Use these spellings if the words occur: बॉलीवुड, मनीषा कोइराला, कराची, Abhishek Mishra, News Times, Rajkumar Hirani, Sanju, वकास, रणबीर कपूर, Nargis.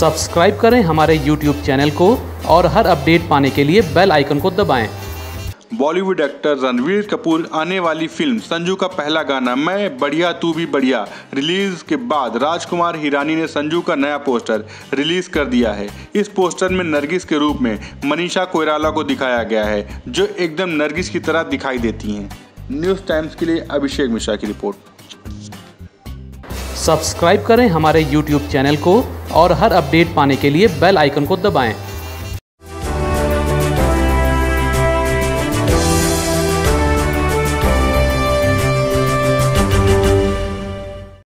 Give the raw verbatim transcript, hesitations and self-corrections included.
Subscribe करें हमारे YouTube channel को और हर अपडेट पाने के लिए बेल आइकन को दबाएं। बॉलीवुड एक्टर रणबीर कपूर आने वाली फिल्म संजू का पहला गाना मैं बढ़िया तू भी बढ़िया रिलीज़ के बाद राजकुमार हिरानी ने संजू का नया पोस्टर रिलीज़ कर दिया है। इस पोस्टर में नरगिस के रूप में मनीषा कोइराला को दिखाया गया है, जो एकदम नरगिस की तरह दिखाई देती हैं। न्यूज़ टाइम्स के लिए अभिषेक मिश्रा की रिपोर्ट। सब्सक्राइब करें हमारे यूट्यूब चैनल को और हर अपडेट पाने के लिए बेल आइकन को दबाएँ।